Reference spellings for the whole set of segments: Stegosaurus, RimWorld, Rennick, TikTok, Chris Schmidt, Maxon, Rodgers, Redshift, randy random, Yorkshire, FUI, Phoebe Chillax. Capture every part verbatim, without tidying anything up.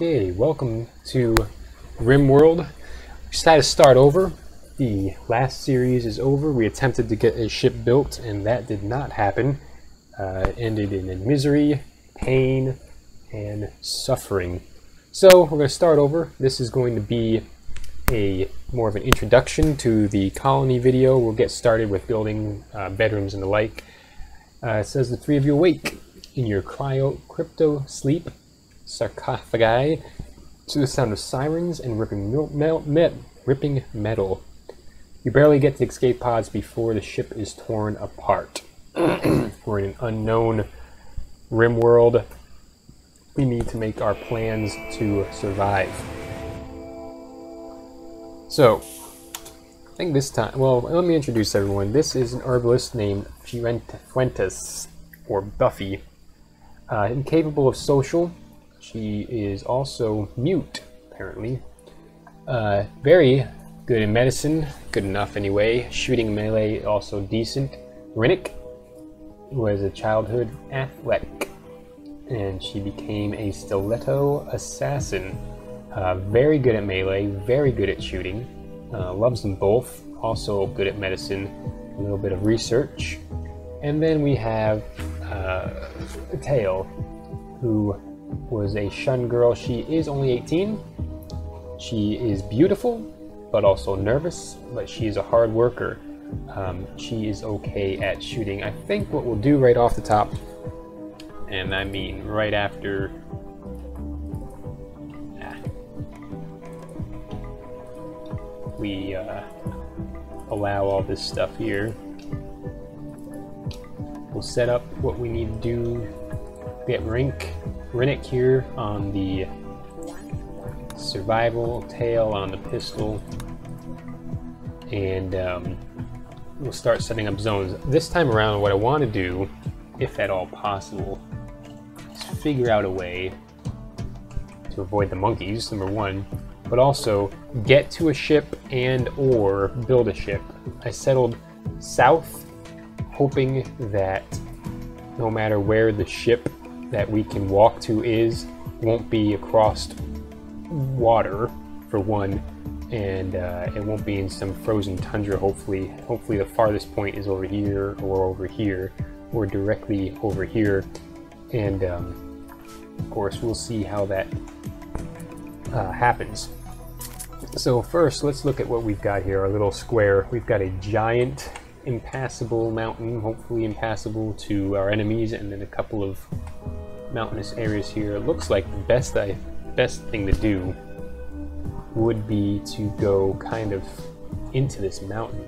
Okay, welcome to RimWorld. We decided to start over. The last series is over. We attempted to get a ship built and that did not happen. Uh, it ended in misery, pain, and suffering. So we're going to start over. This is going to be a more of an introduction to the colony video. We'll get started with building uh, bedrooms and the like. Uh, it says the three of you awake in your cryo crypto sleep sarcophagi to the sound of sirens and ripping mil mil mil ripping metal. You barely get to the escape pods before the ship is torn apart. We're in an unknown rim world. We need to make our plans to survive. So, I think this time, well, let me introduce everyone. This is an herbalist named Fuentes, or Buffy. Uh, incapable of social, she is also mute, apparently. Uh, very good in medicine, good enough anyway. Shooting melee, also decent. Rennick was a childhood athletic, and she became a stiletto assassin. Uh, very good at melee, very good at shooting. Uh, loves them both, also good at medicine, a little bit of research. And then we have uh, Tail, who was a shun girl. She is only eighteen. She is beautiful, but also nervous, but she is a hard worker. Um, she is okay at shooting. I think what we'll do right off the top, and I mean right after... Ah, we uh, allow all this stuff here. We'll set up what we need to do. Get Rink, Rennick here on the survival, Tail on the pistol, and um, we'll start setting up zones. This time around, what I want to do, if at all possible, is figure out a way to avoid the monkeys, number one, but also get to a ship and or build a ship. I settled south, hoping that no matter where the ship that we can walk to is, won't be across water, for one, and uh, it won't be in some frozen tundra, hopefully. Hopefully the farthest point is over here, or over here, or directly over here, and um, of course we'll see how that uh, happens. So first, let's look at what we've got here, our little square. We've got a giant impassable mountain, hopefully impassable to our enemies, and then a couple of mountainous areas here. It looks like the best I, best thing to do would be to go kind of into this mountain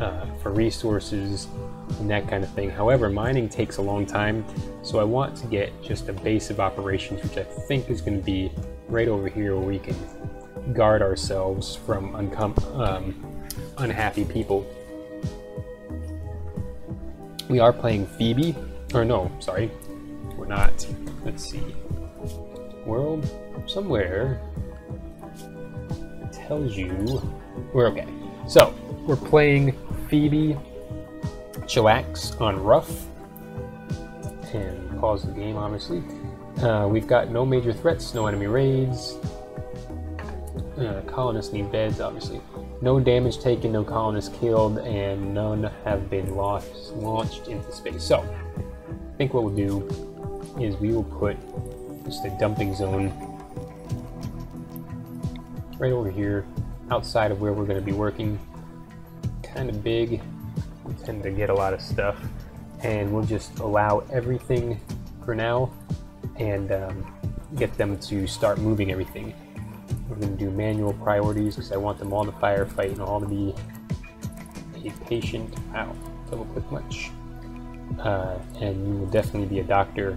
uh, for resources and that kind of thing. However, mining takes a long time, so I want to get just a base of operations, which I think is going to be right over here, where we can guard ourselves from uncom um, unhappy people. We are playing Phoebe, or no, sorry, we're not. Let's see. World somewhere tells you we're okay. So we're playing Phoebe Chillax on rough, and pause the game, obviously. Uh, we've got no major threats, no enemy raids. Uh, colonists need beds, obviously. No damage taken, no colonists killed, and none have been lost, launched into space. So, I think what we'll do is we will put just a dumping zone right over here, outside of where we're going to be working. Kind of big, we tend to get a lot of stuff, and we'll just allow everything for now, and um, get them to start moving everything. We're going to do manual priorities because I want them all to firefight and all to be a patient. Wow, double click much. Uh, and you will definitely be a doctor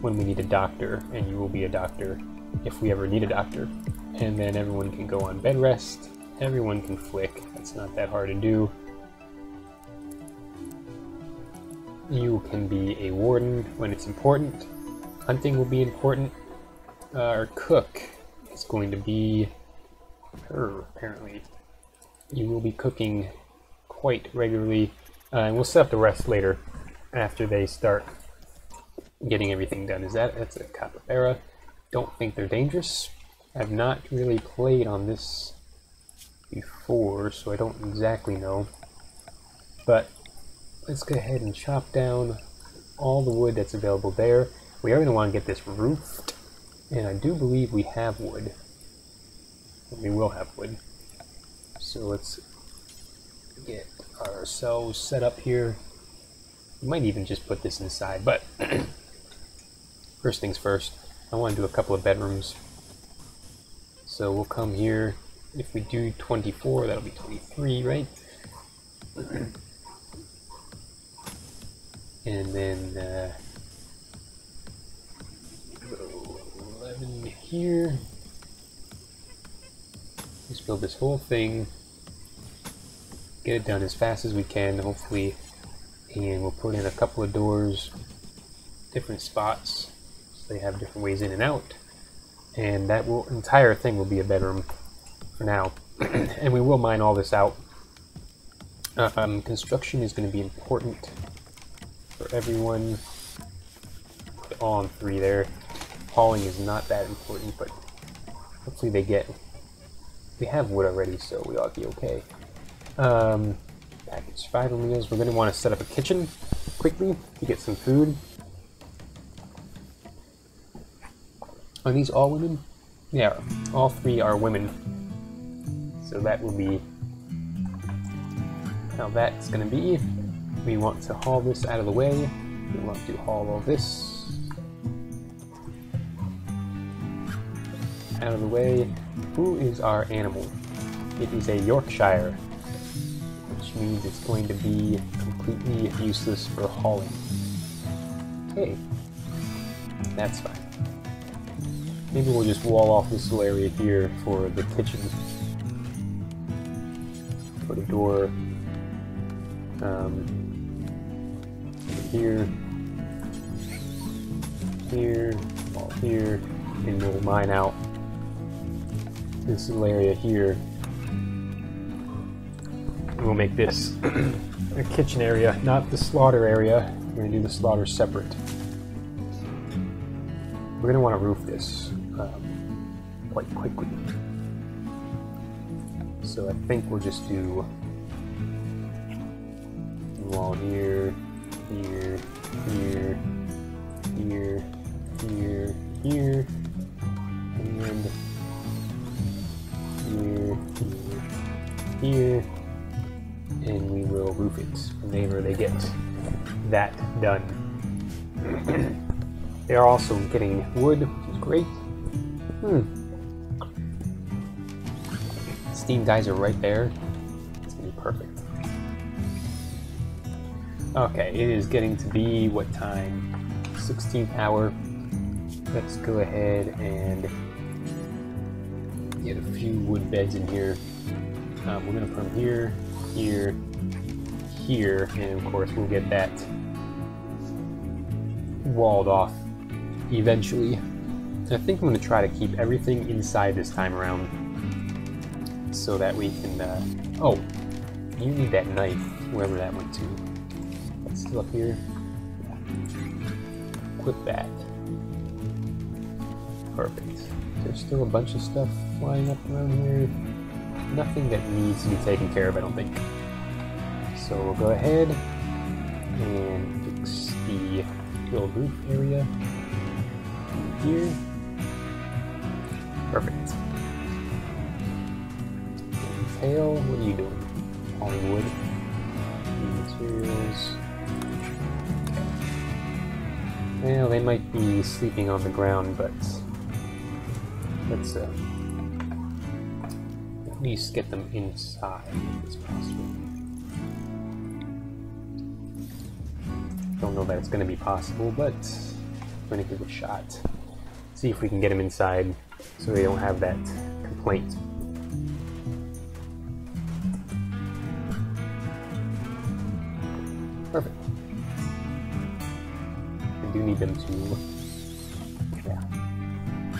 when we need a doctor, and you will be a doctor if we ever need a doctor. And then everyone can go on bed rest. Everyone can flick. That's not that hard to do. You can be a warden when it's important. Hunting will be important. Uh, our cook. It's going to be her, apparently. You will be cooking quite regularly, uh, and we'll set up the rest later after they start getting everything done. Is that that's a capybara? don't think they're dangerous. I've not really played on this before, so I don't exactly know. But let's go ahead and chop down all the wood that's available there. We are going to want to get this roofed, and I do believe we have wood. We will have wood. So let's get ourselves set up here. We might even just put this inside, but first things first, I want to do a couple of bedrooms. So we'll come here. If we do twenty-four, that'll be twenty-three, right? And then uh, eleven here. Let's build this whole thing, get it done as fast as we can, hopefully, and we'll put in a couple of doors, different spots, so they have different ways in and out, and that will entire thing will be a bedroom for now. And we will mine all this out. Um, construction is going to be important for everyone. Put all on three there. Hauling is not that important, but hopefully they get... We have wood already, so we ought to be okay. Um, package fiber meals. We're going to want to set up a kitchen quickly to get some food. Are these all women? Yeah, all three are women. So that will be how that's going to be. We want to haul this out of the way. We want to haul all this out of the way. Who is our animal? It is a Yorkshire, which means it's going to be completely useless for hauling. Okay, that's fine. Maybe we'll just wall off this little area here for the kitchen. Put a door um, here, here, all here, and we'll mine out this little area here. We'll make this a kitchen area, not the slaughter area. We're going to do the slaughter separate. We're going to want to roof this um, quite quickly. So I think we'll just do wall here, here, here, here, here, here, and here, here, here, and we will roof it whenever they get that done. They are also getting wood, which is great. Hmm. Steam guys are right there. It's gonna be perfect. Okay, it is getting to be what time? sixteenth hour. Let's go ahead and get a few wood beds in here. Um, we're going to put them here, here, here, and of course we'll get that walled off eventually. I think I'm going to try to keep everything inside this time around so that we can... Uh, oh, you need that knife, wherever that went to. It's still up here. Equip that. Perfect. There's still a bunch of stuff flying up around here. Nothing that needs to be taken care of, I don't think. So we'll go ahead and fix the little roof area here. Perfect. And tail, what are you doing? Hollywood. Materials. Okay. Well, they might be sleeping on the ground, but let's uh, at least get them inside if it's possible. Don't know that it's going to be possible, but I'm going to give it a shot. See if we can get them inside so they don't have that complaint. Perfect. I do need them to...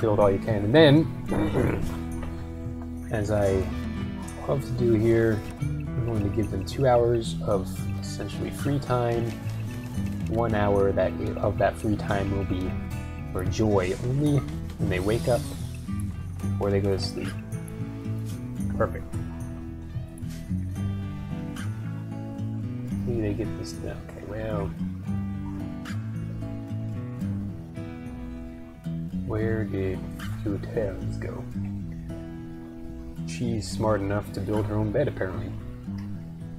build all you can, and then as I love to do here, I'm going to give them two hours of essentially free time. One hour that of that free time will be or joy only when they wake up or they go to sleep. Perfect. Maybe they get this done. Okay, well, where did two tails go? She's smart enough to build her own bed, apparently.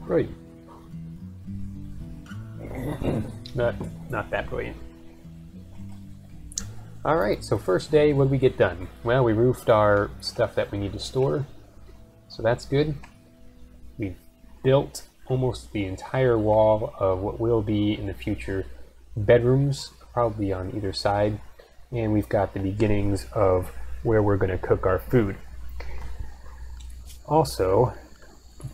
Right. Not, not that brilliant. Alright, so first day, what did we get done? Well, we roofed our stuff that we need to store, so that's good. We've built almost the entire wall of what will be in the future bedrooms, probably on either side, and we've got the beginnings of where we're going to cook our food. Also,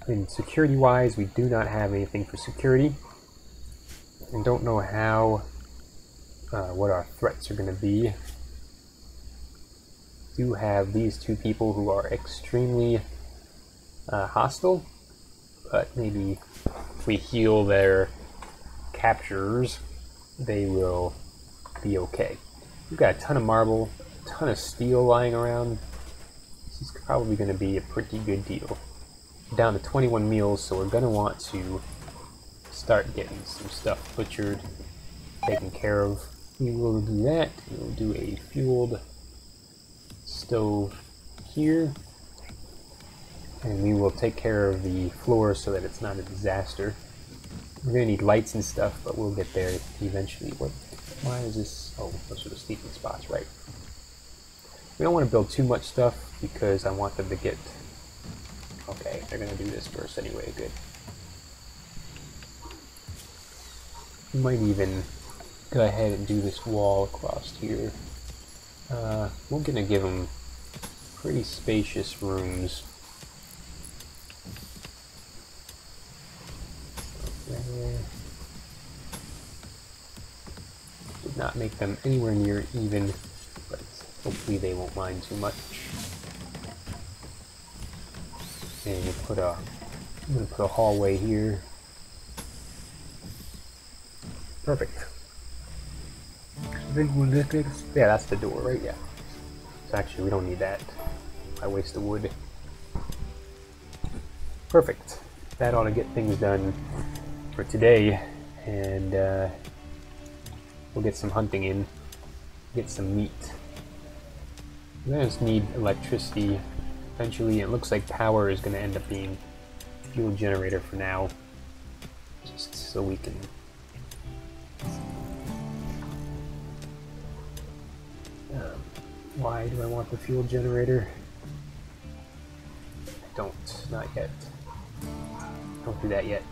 in security-wise, we do not have anything for security, and don't know how uh, what our threats are going to be. We do have these two people who are extremely uh, hostile, but maybe if we heal their captures, they will be okay. We've got a ton of marble, a ton of steel lying around. This is probably going to be a pretty good deal. We're down to twenty-one meals, so we're going to want to start getting some stuff butchered, taken care of. We will do that. We'll do a fueled stove here, and we will take care of the floor so that it's not a disaster. We're gonna need lights and stuff, but we'll get there eventually. What? Why is this? Oh, those are the sleeping spots, right? We don't want to build too much stuff because I want them to get. Okay, they're gonna do this first anyway. Good. We might even go ahead and do this wall across here. Uh, we're going to give them pretty spacious rooms. Okay. Did not make them anywhere near even, but hopefully they won't mind too much. And we'll put a, I'm going to put a hallway here. Perfect. Yeah, that's the door, right? Yeah. So actually, we don't need that. I waste the wood. Perfect. That ought to get things done for today, and uh, we'll get some hunting in, get some meat. We're gonna just need electricity eventually. It looks like power is gonna end up being a fuel generator for now, just so we can. Why do I want the fuel generator? I don't. Not yet. Don't do that yet.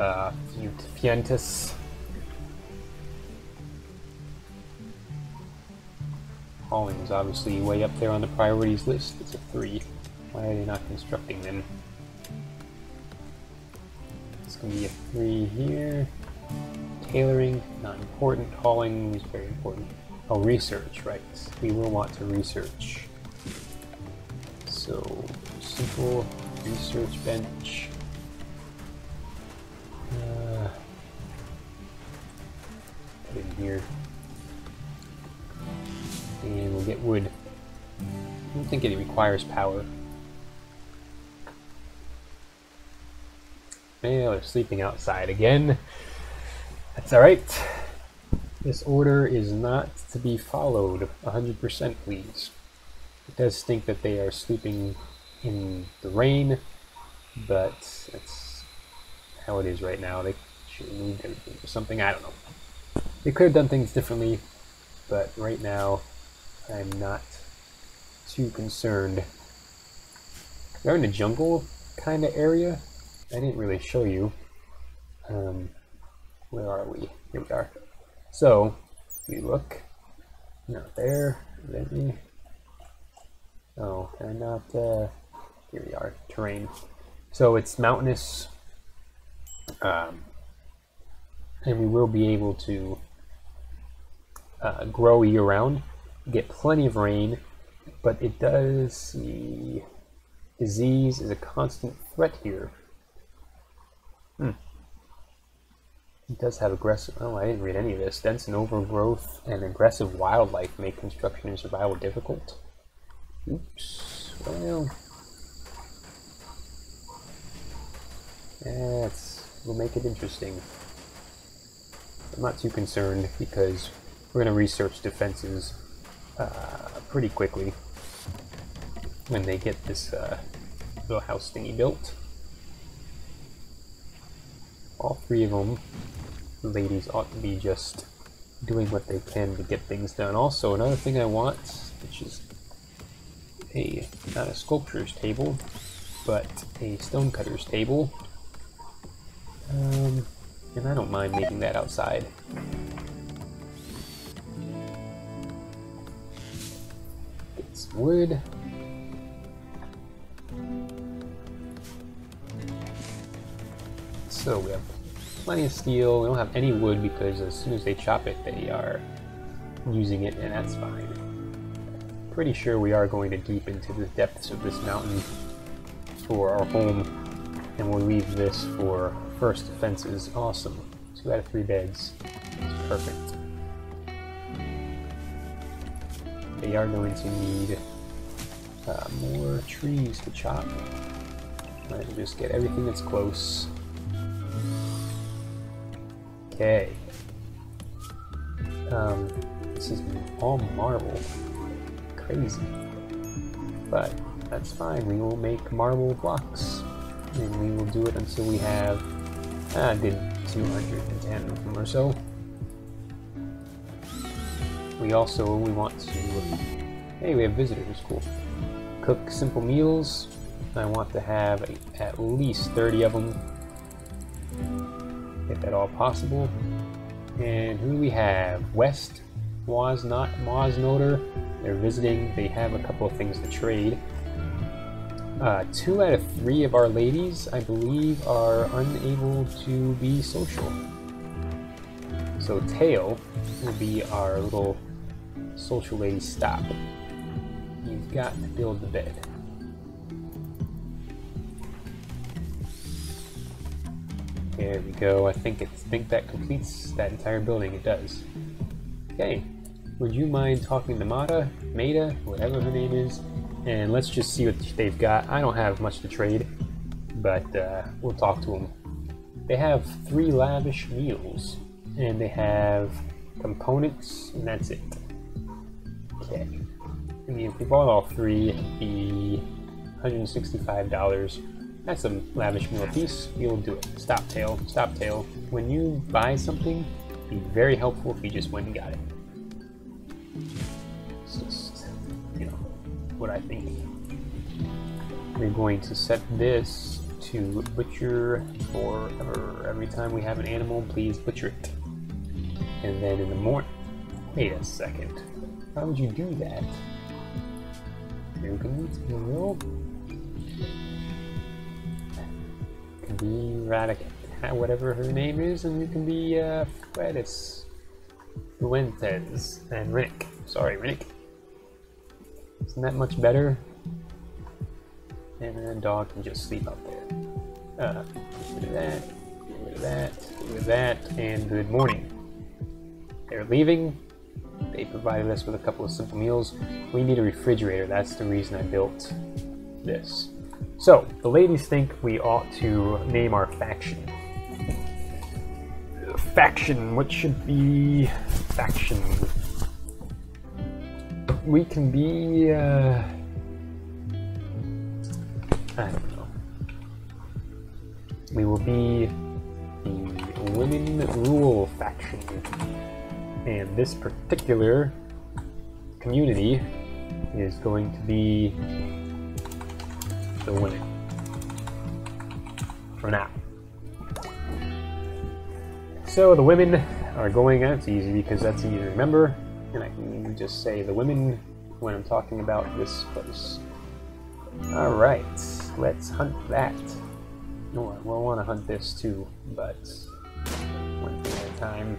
Uh, Fientis. Hauling is obviously way up there on the priorities list. It's a three. Why are they not constructing them? It's going to be a three here. Tailoring, not important. Hauling is very important. Oh, research, right. We will want to research. So, simple research bench. Uh, put in here. And we'll get wood. I don't think it requires power. Well, they're sleeping outside again. That's alright. This order is not to be followed one hundred percent, please. It does think that they are sleeping in the rain, but that's how it is right now. They should have moved everything or something. I don't know. They could have done things differently, but right now I'm not too concerned. We're in a jungle kind of area. I didn't really show you. Um, where are we? Here we are. So, we look, not there, let me, oh, and not, uh, here we are, terrain. So it's mountainous, um, and we will be able to uh, grow year-round, get plenty of rain, but it does see disease is a constant threat here. Hmm. He does have aggressive... Oh, I didn't read any of this. Dense and overgrowth and aggressive wildlife make construction and survival difficult. Oops. Well... That's... We'll make it interesting. I'm not too concerned because we're going to research defenses uh, pretty quickly when they get this uh, little house thingy built. All three of them, ladies, ought to be just doing what they can to get things done. Also, another thing I want, which is a not a sculptor's table, but a stonecutter's table. Um, and I don't mind making that outside. Get some wood. So we have plenty of steel. We don't have any wood because as soon as they chop it, they are using it, and that's fine. Pretty sure we are going to deep into the depths of this mountain for our home, and we'll leave this for first defenses. Awesome. Two out of three beds. That's perfect. They are going to need uh, more trees to chop. Might as well just get everything that's close. Okay. Um, this is all marble. Crazy. But that's fine. We will make marble blocks. And we will do it until we have... I uh, did two hundred ten of them or so. We also, we want to... Hey, we have visitors. Cool. Cook simple meals. I want to have at least thirty of them, if at all possible. And who do we have? West, Wasnot, Mosnoder. They're visiting. They have a couple of things to trade. Uh, two out of three of our ladies, I believe, are unable to be social. So Tail will be our little social lady stop. You've got to build the bed. There we go. I think it's think that completes that entire building. It does. Okay. Would you mind talking to Mata, Maida, whatever her name is, and let's just see what they've got. I don't have much to trade, but uh, we'll talk to them. They have three lavish meals, and they have components, and that's it. Okay. I mean, if we bought all three, it'd be one hundred sixty-five dollars. That's a lavish meal piece. You'll do it. Stop, Tail. Stop, Tail. When you buy something, it'd be very helpful if you just went and got it. It's just, you know, what I think. We're going to set this to butcher forever. Every time we have an animal, please butcher it. And then in the morning... Wait a second. Why would you do that? You're going to grill? Be Radic, whatever her name is, and you can be uh, Fuentes, Fuentes, and Rinnick. Sorry, Rinnick. Isn't that much better? And then the dog can just sleep out there. Uh, get rid of that, get rid of that, get rid of that, and good morning. They're leaving. They provided us with a couple of simple meals. We need a refrigerator. That's the reason I built this. So, the ladies think we ought to name our faction. Faction, what should be faction? We can be, uh... I don't know. We will be the Women Rule faction. And this particular community is going to be... the women for now. So the women are going, that's easy because that's easy to remember, and I can just say the women when I'm talking about this place. Alright, let's hunt that. No, I will want to hunt this too, but one thing at a time.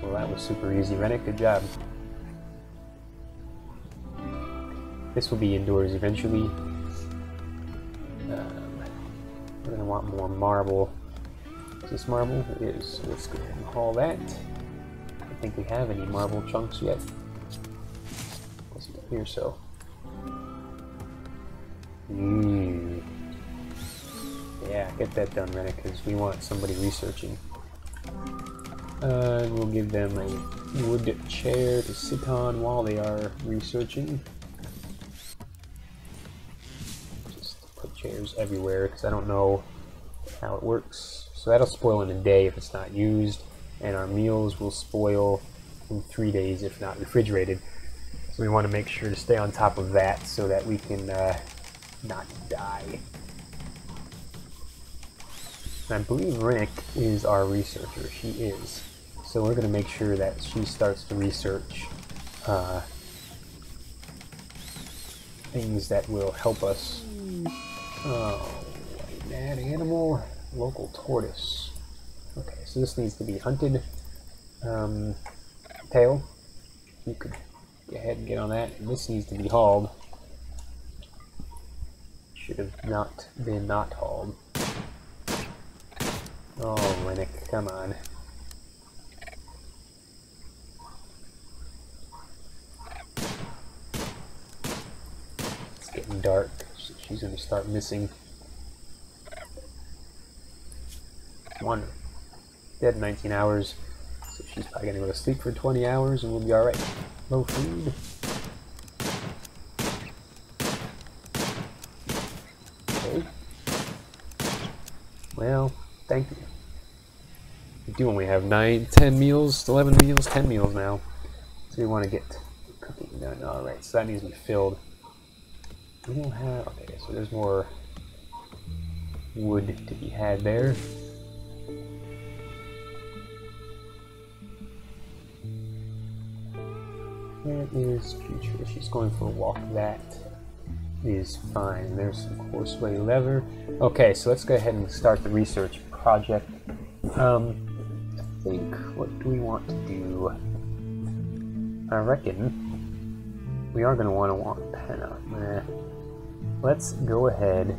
Well, that was super easy, Rennick, good job. This will be indoors eventually. Um, we're going to want more marble. this marble is. Let's go ahead and haul that. I don't think we have any marble chunks yet. Let's go here, so. Mmm. Yeah, get that done, Renna, because we want somebody researching. Uh, we'll give them a wood chair to sit on while they are researching. Just put chairs everywhere because I don't know how it works. So that'll spoil in a day if it's not used, and our meals will spoil in three days if not refrigerated. So we want to make sure to stay on top of that so that we can uh, not die. I believe Rick is our researcher. She is. So we're going to make sure that she starts to research uh, things that will help us. Oh, mad animal, local tortoise. Okay, so this needs to be hunted. Um, tail, you could go ahead and get on that. And this needs to be hauled. Should have not been not hauled. Oh, Rennick, come on. It's getting dark. She's going to start missing. One. Dead in nineteen hours. So she's probably going to go to sleep for twenty hours and we'll be alright. No food. Okay. Well, thank you. We do only have nine, ten meals, eleven meals, ten meals now. So we want to get cooking done. Alright, so that needs to be filled. We don't have... Okay, so there's more wood to be had there. Where is Future? She's going for a walk. That is fine. There's some horseway leather. Okay, so let's go ahead and start the research project. Um, I think, what do we want to do? I reckon we are going to want to want Penna. Eh. Let's go ahead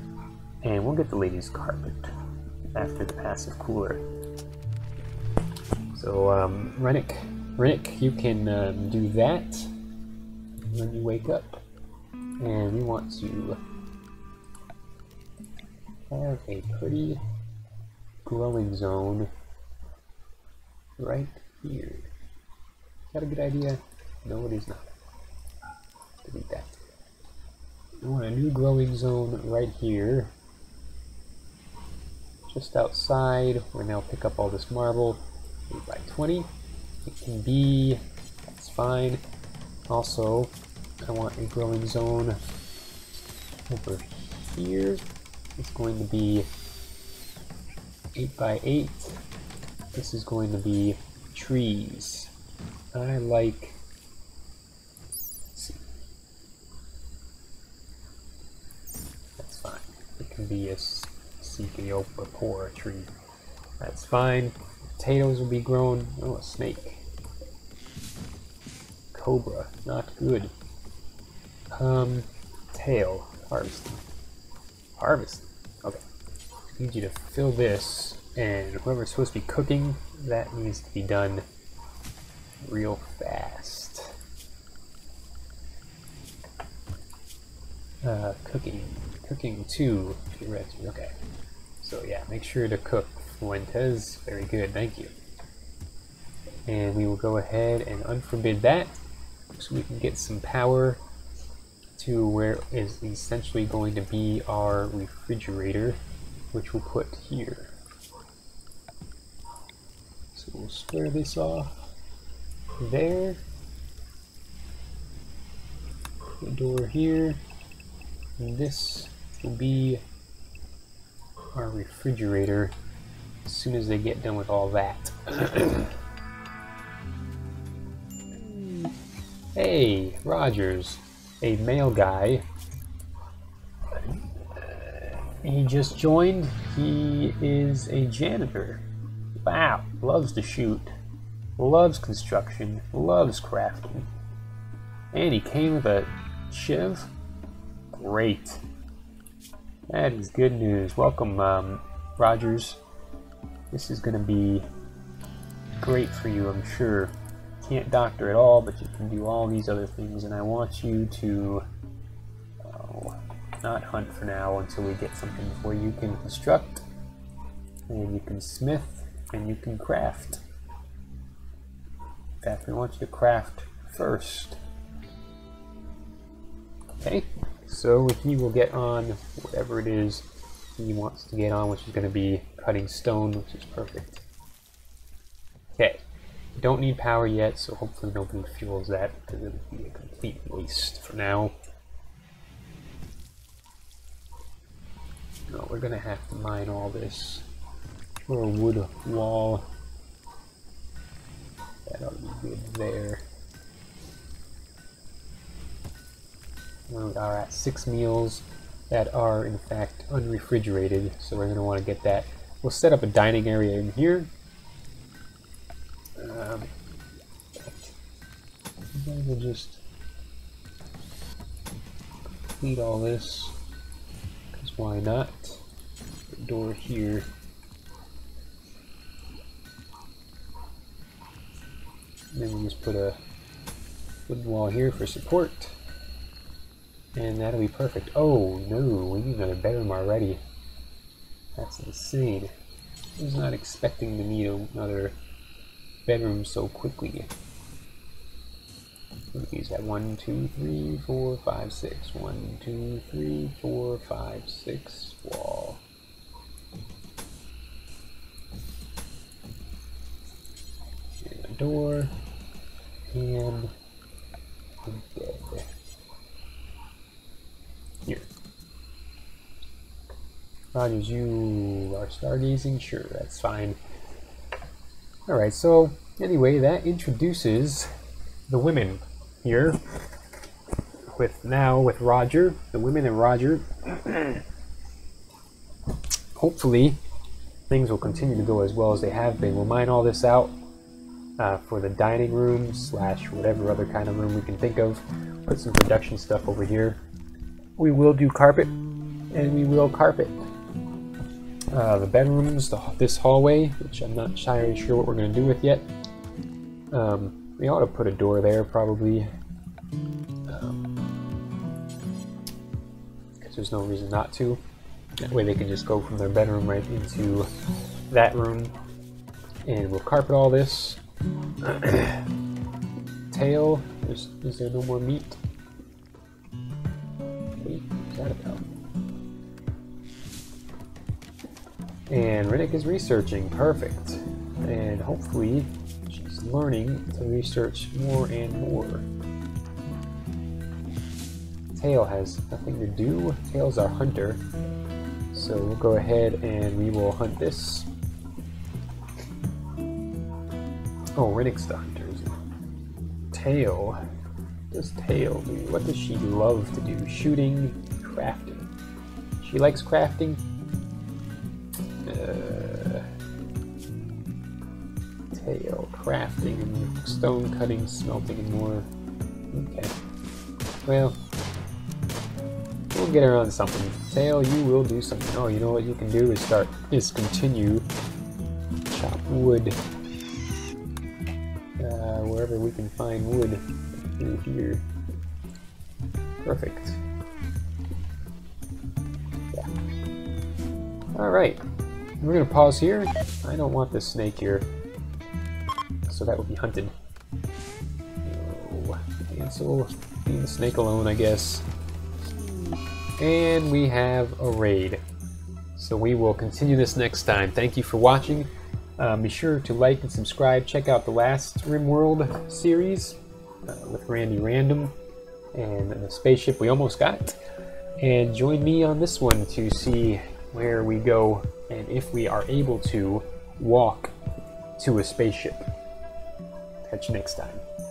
and we'll get the ladies' carpet after the passive cooler. So, um, Rennick, Rennick, you can um, do that when you wake up. And we want to have a pretty growing zone right here. Is that a good idea? No, it is not. Delete that. We want a new growing zone right here. Just outside, where now pick up all this marble. eight by twenty. It can be, that's fine. Also, I want a growing zone over here. It's going to be eight by eight. This is going to be trees. I like, let's see. That's fine. It can be a sepia tree. That's fine. Potatoes will be grown. Oh, a snake. Cobra. Not good. Um, tail. Harvest. Harvest. Okay. I need you to fill this, and whoever's supposed to be cooking, that needs to be done real fast. Uh, cooking. Cooking two. Okay. So yeah, make sure to cook. Fuentes. Very good. Thank you. And we will go ahead and unforbid that, so we can get some power to where is essentially going to be our refrigerator, which we'll put here. So we'll square this off there. The door here. And this will be our refrigerator as soon as they get done with all that. Hey, Rodgers, a male guy. He just joined. He is a janitor. Wow, loves to shoot, loves construction, loves crafting. And he came with a shiv. Great. That is good news. Welcome, um, Rodgers. This is going to be great for you, I'm sure. Can't doctor at all, but you can do all these other things, and I want you to oh, not hunt for now until we get something before you can construct, and you can smith, and you can craft. In fact, we want you to craft first. Okay, so he will get on whatever it is he wants to get on, which is going to be cutting stone, which is perfect. Okay, we don't need power yet, so hopefully nobody fuels that, because it would be a complete waste for now. No, we're going to have to mine all this for a wood wall. That ought to be good there. We are at six meals that are in fact unrefrigerated, so we're going to want to get that. We'll set up a dining area in here. Um, we'll just complete all this, because why not? The door here. And then we'll just put a wooden wall here for support. And that'll be perfect. Oh no, we need another bedroom already. That's insane. I was not expecting to need another bedroom so quickly. He's at one, two, three, four, five, six. One, two, three, four, five, six. Wall. And a door. And a bed. Here. Rodgers, you are stargazing? Sure, that's fine. Alright, so anyway, that introduces the women here. With now, with Roger, the women and Roger. Hopefully, things will continue to go as well as they have been. We'll mine all this out uh, for the dining room slash whatever other kind of room we can think of. Put some production stuff over here. We will do carpet, and we will carpet uh, the bedrooms, the, this hallway, which I'm not entirely sure what we're going to do with yet. Um, we ought to put a door there, probably, because um, there's no reason not to. That way they can just go from their bedroom right into that room, and we'll carpet all this. Tail, is, is there no more meat? About. And Riddick is researching, perfect, and hopefully she's learning to research more and more. Tail has nothing to do, Tail's our hunter, so we'll go ahead and we will hunt this. Oh, Riddick's the hunter, isn't it? Tail, what does Tail do? What does she love to do? Shooting? Crafting. She likes crafting. Uh, tail crafting and stone cutting, smelting, and more. Okay. Well, we'll get her on something. Tail, you will do something. Oh, you know what you can do is start. Is continue chop wood uh, wherever we can find wood through here. Perfect. Alright, we're going to pause here. I don't want this snake here, so that will be hunted. Oh, and so we'll leave the snake alone, I guess. And we have a raid. So we will continue this next time. Thank you for watching. Um, be sure to like and subscribe. Check out the last RimWorld series uh, with Randy Random and the spaceship we almost got. And join me on this one to see where we go and if we are able to walk to a spaceship. Catch you next time.